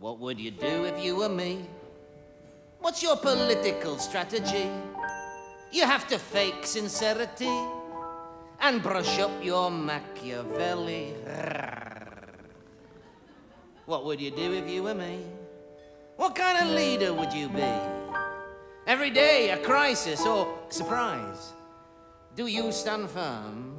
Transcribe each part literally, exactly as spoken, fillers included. What would you do if you were me? What's your political strategy? You have to fake sincerity and brush up your Machiavelli. What would you do if you were me? What kind of leader would you be? Every day a crisis or surprise. Do you stand firm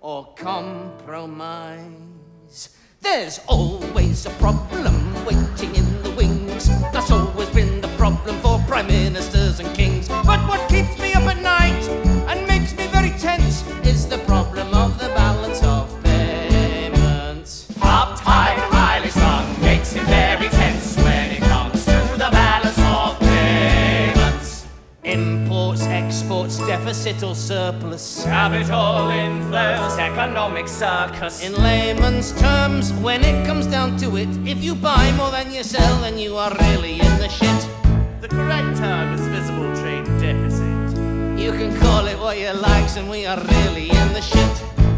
or compromise? There's always a problem waiting in the wings. That's always been the problem for prime ministers and kings. But what keeps me up at night and makes me very tense is the problem of the balance of payments. Uptight and highly strung makes him very tense when it comes to the balance of payments. Imports, exports, deficit or surplus. Capital inflows, economic circus. In layman's terms, when it comes down to it, if you buy more than you sell, then you are really in the shit. The correct term is visible trade deficit. You can call it what you like, and we are really in the shit.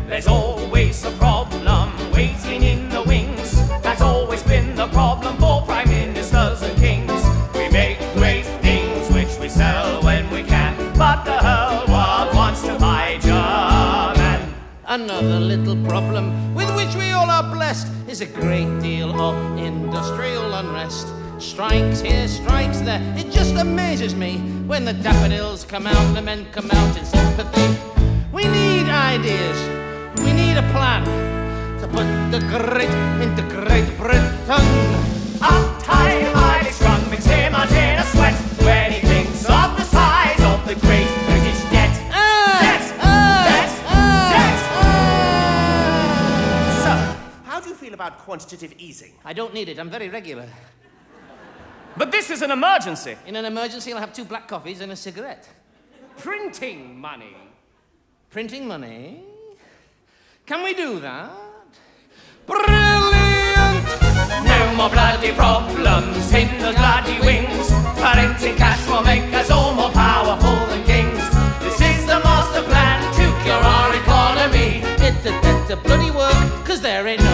There's always a problem waiting in the wings. That's always been the problem for prime ministers and kings. We make great things which we sell when we can, but the whole world wants to buy German. Another little problem with which we all are blessed is a great deal of industrial unrest. Strikes here, strikes there, it just amazes me. When the daffodils come out, the men come out in sympathy. We need ideas, we need a plan to put the great into Great Britain. Uptight, highly strung, makes him out in a sweat when he thinks of the size of the great British debt. Uh, debt, uh, debt, uh, debt. Uh, so, how do you feel about quantitative easing? I don't need it, I'm very regular. But this is an emergency. In an emergency, I'll have two black coffees and a cigarette. Printing money. Printing money? Can we do that? Brilliant! No more bloody problems in the bloody wings. Printing cash will make us all more powerful than kings. This is the master plan to cure our economy. It's a better bloody work, 'cause there ain't